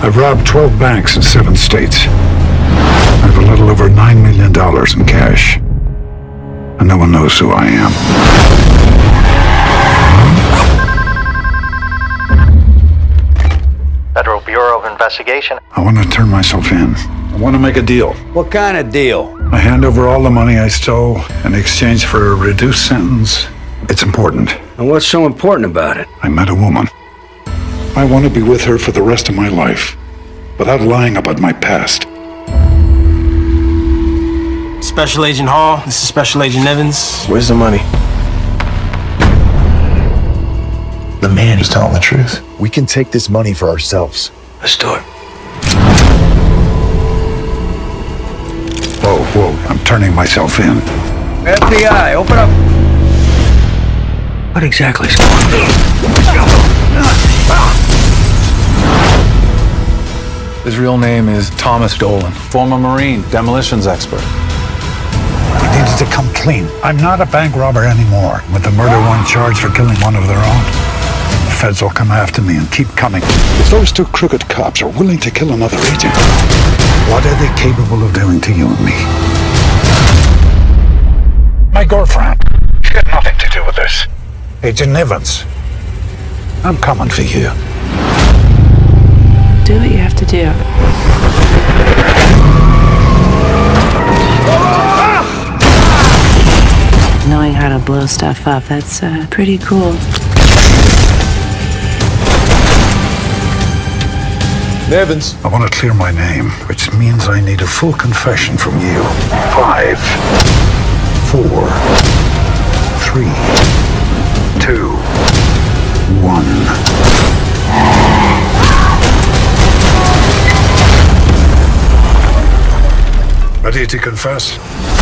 I've robbed 12 banks in 7 states. I have a little over $9 million in cash. And no one knows who I am. Federal Bureau of Investigation. I want to turn myself in. I want to make a deal. What kind of deal? I hand over all the money I stole in exchange for a reduced sentence. It's important. And what's so important about it? I met a woman. I want to be with her for the rest of my life, without lying about my past. Special Agent Hall, this is Special Agent Evans. Where's the money? The man is telling the truth. We can take this money for ourselves. Let's do it. Whoa, whoa, I'm turning myself in. FBI, open up. What exactly is going on? His real name is Thomas Dolan, former Marine, demolitions expert. He needed to come clean. I'm not a bank robber anymore. With the murder one charged for killing one of their own, the feds will come after me and keep coming. If those two crooked cops are willing to kill another agent, what are they capable of doing to you and me? My girlfriend, she had nothing to do with this. Agent Nivens, I'm coming for you. Do what you have to do. Knowing how to blow stuff up, that's pretty cool. Nivens. I want to clear my name, which means I need a full confession from you. 5, 4, 3, 2, 1. Ready to confess?